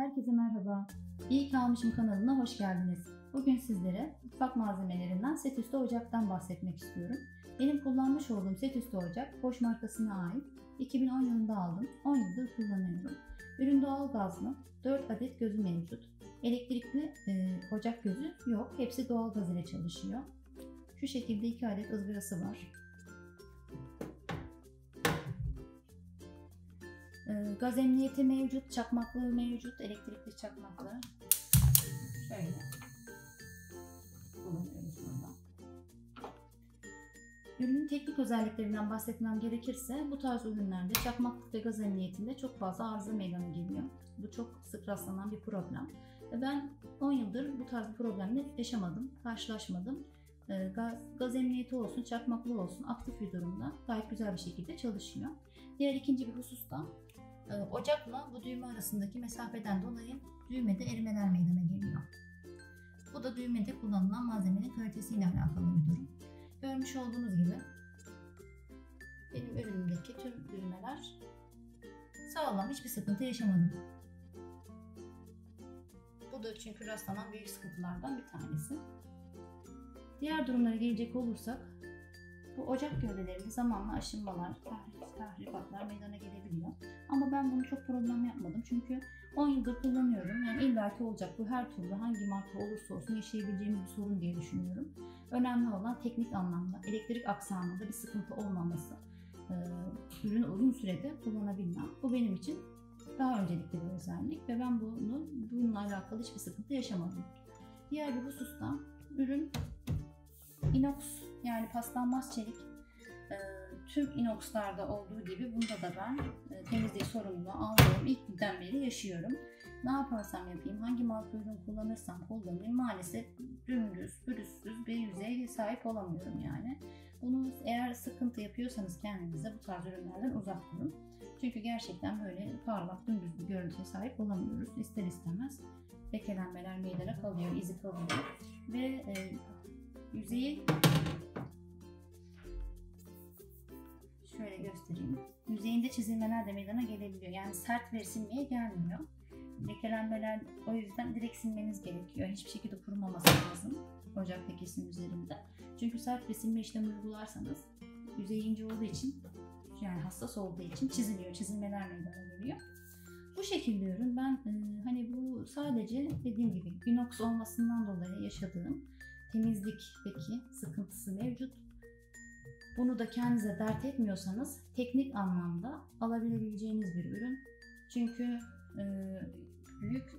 Herkese merhaba. İyi ki almışım kanalına hoş geldiniz. Bugün sizlere mutfak malzemelerinden set üstü ocaktan bahsetmek istiyorum. Benim kullanmış olduğum set üstü ocak Bosch markasına ait. 2010 yılında aldım. 10 yıldır kullanıyorum. Ürün doğal gazlı. 4 adet gözü mevcut. Elektrikli ocak gözü yok. Hepsi doğal gaz ile çalışıyor. Şu şekilde 2 adet ızgarası var. Gaz emniyeti mevcut, çakmaklı mevcut, elektrikli çakmaklı. Şöyle. Kullanıyoruz burada. Ürünün teknik özelliklerinden bahsetmem gerekirse bu tarz ürünlerde çakmaklık ve gaz emniyetinde çok fazla arıza meydana geliyor. Bu çok sık rastlanan bir problem. Ben 10 yıldır bu tarz bir problemle yaşamadım, karşılaşmadım. Gaz emniyeti olsun, çakmaklı olsun aktif bir durumda gayet güzel bir şekilde çalışıyor. Diğer ikinci bir husus da ocakla bu düğme arasındaki mesafeden dolayı düğmede erimeler meydana geliyor. Bu da düğmede kullanılan malzemenin kalitesiyle alakalı bir durum. Görmüş olduğunuz gibi benim ürünümdeki tüm düğmeler sağlam, hiçbir sıkıntı yaşamadım. Bu da çünkü rastlanan büyük sıkıntılardan bir tanesi. Diğer durumlara gelecek olursak, bu ocak gövdelerinde zamanla aşınmalar, tahribatlar meydana gelebiliyor. Ama ben bunu çok problem yapmadım çünkü 10 yıldır kullanıyorum. Yani illaki olacak, bu her türlü hangi marka olursa olsun yaşayabileceğimiz bir sorun diye düşünüyorum. Önemli olan teknik anlamda, elektrik aksamında bir sıkıntı olmaması, ürünü uzun sürede kullanabilmem. Bu benim için daha öncelikli bir özellik ve ben bununla alakalı hiçbir sıkıntı yaşamadım. Diğer bir hususta ürün inox, yani paslanmaz çelik. Tüm inoxlarda olduğu gibi bunda da ben temizlik sorununu aldığım ilk günden beri yaşıyorum. Ne yaparsam yapayım, hangi marka ürün kullanırsam kullanayım maalesef dümdüz, pürüzsüz bir yüzeye sahip olamıyorum yani. Bunu eğer sıkıntı yapıyorsanız kendinize bu tarz ürünlerden uzak durun. Çünkü gerçekten böyle parlak, dümdüz bir görüntüye sahip olamıyoruz. İster istemez lekelenmeler meydana kalıyor, izi kalıyor ve yüzeyi şöyle göstereyim. Yüzeyinde çizilmeler de meydana gelebiliyor. Yani sert ve silmeye gelmiyor. Lekelenmeler, o yüzden direkt silmeniz gerekiyor. Hiçbir şekilde kurumaması lazım ocaktaki sim üzerinde. Çünkü sert ve silme işlemi uygularsanız yüzey ince olduğu için, yani hassas olduğu için çiziliyor. Çizilmeler meydana geliyor. Bu şekilde ürün ben hani bu sadece dediğim gibi inox olmasından dolayı yaşadığım temizlikteki sıkıntısı mevcut. Bunu da kendinize dert etmiyorsanız teknik anlamda alabileceğiniz bir ürün. Çünkü büyük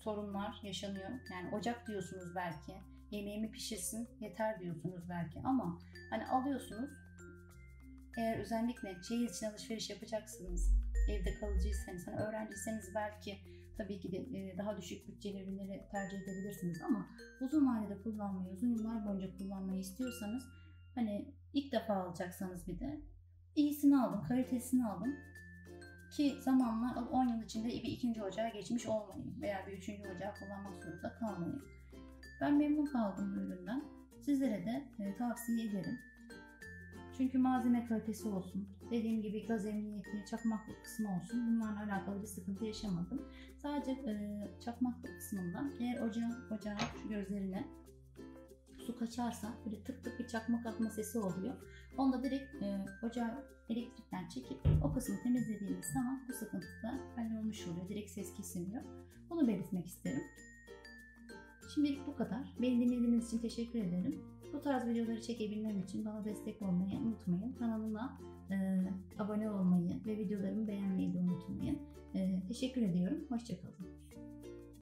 sorunlar yaşanıyor. Yani ocak diyorsunuz belki, yemeğimi pişirsin yeter diyorsunuz belki ama hani alıyorsunuz, eğer özellikle şehir için alışveriş yapacaksınız, evde kalıcıysanız, hani öğrenciyseniz belki tabii ki de daha düşük bütçeli ürünleri tercih edebilirsiniz ama uzun vadede kullanmayı, uzun yıllar boyunca kullanmayı istiyorsanız, hani ilk defa alacaksanız bir de iyisini alın, kalitesini alın ki zamanla 10 yıl içinde bir ikinci ocağa geçmiş olmayın veya bir üçüncü ocağı kullanmak zorunda kalmayın. Ben memnun kaldım bu üründen. Sizlere de tavsiye ederim. Çünkü malzeme kalitesi olsun, dediğim gibi gaz emniyeti, çakmaklık kısmı olsun, bunlarla alakalı bir sıkıntı yaşamadım. Sadece çakmaklık kısmından eğer ocağın şu gözlerine su kaçarsa böyle tık tık bir çakmak atma sesi oluyor. Onda direkt ocağı elektrikten çekip o kısmı temizlediğimiz zaman bu sıkıntı da hallolmuş oluyor. Direkt ses kesilmiyor. Bunu belirtmek isterim. Şimdilik bu kadar. Beni dinlediğiniz için teşekkür ederim. Bu tarz videoları çekebilmem için bana destek olmayı unutmayın. Kanalıma abone olmayı ve videolarımı beğenmeyi de unutmayın. Teşekkür ediyorum. Hoşça kalın.